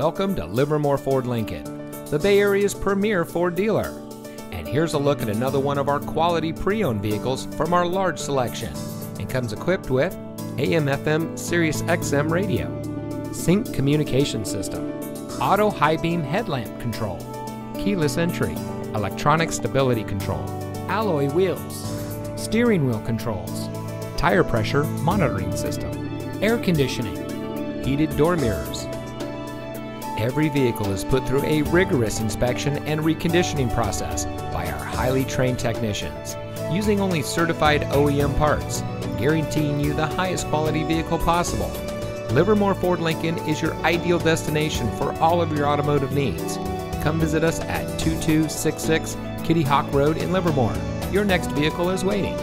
Welcome to Livermore Ford Lincoln, the Bay Area's premier Ford dealer. And here's a look at another one of our quality pre-owned vehicles from our large selection, and comes equipped with AM/FM Sirius XM radio, Sync communication system, auto high beam headlamp control, keyless entry, electronic stability control, alloy wheels, steering wheel controls, tire pressure monitoring system, air conditioning, heated door mirrors. Every vehicle is put through a rigorous inspection and reconditioning process by our highly trained technicians, using only certified OEM parts, guaranteeing you the highest quality vehicle possible. Livermore Ford Lincoln is your ideal destination for all of your automotive needs. Come visit us at 2266 Kitty Hawk Road in Livermore. Your next vehicle is waiting.